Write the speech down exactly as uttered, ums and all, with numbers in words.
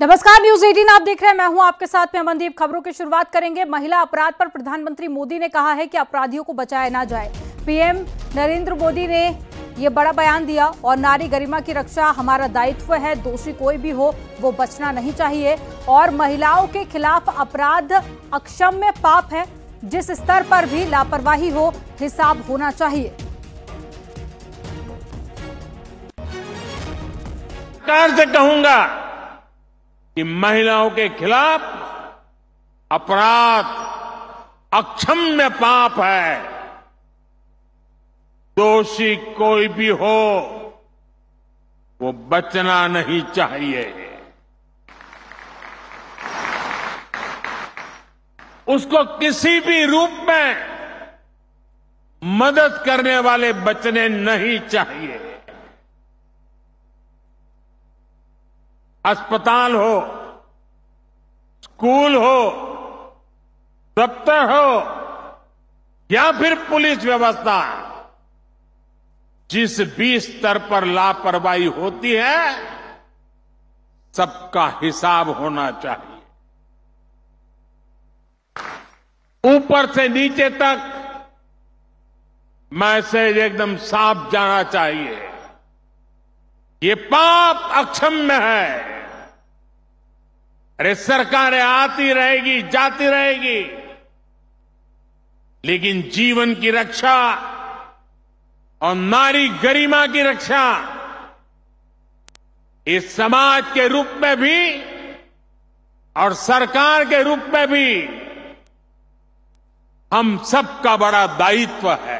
नमस्कार न्यूज अठारह आप देख रहे हैं, मैं हूं आपके साथ में अमनदीप। खबरों की शुरुआत करेंगे। महिला अपराध पर प्रधानमंत्री मोदी ने कहा है कि अपराधियों को बचाया ना जाए। पीएम नरेंद्र मोदी ने ये बड़ा बयान दिया और नारी गरिमा की रक्षा हमारा दायित्व है, दोषी कोई भी हो वो बचना नहीं चाहिए। और महिलाओं के खिलाफ अपराध अक्षम्य पाप है, जिस स्तर पर भी लापरवाही हो हिसाब होना चाहिए। सरकार से कहूंगा कि महिलाओं के खिलाफ अपराध अक्षम्य पाप है, दोषी कोई भी हो वो बचना नहीं चाहिए। उसको किसी भी रूप में मदद करने वाले बचने नहीं चाहिए। अस्पताल हो, स्कूल हो, दफ्तर हो या फिर पुलिस व्यवस्था, जिस भी स्तर पर लापरवाही होती है सबका हिसाब होना चाहिए। ऊपर से नीचे तक मैसेज एकदम साफ जाना चाहिए, ये पाप अक्षम्य है। अरे सरकारें आती रहेगी, जाती रहेगी, लेकिन जीवन की रक्षा और नारी गरिमा की रक्षा इस समाज के रूप में भी और सरकार के रूप में भी हम सबका बड़ा दायित्व है।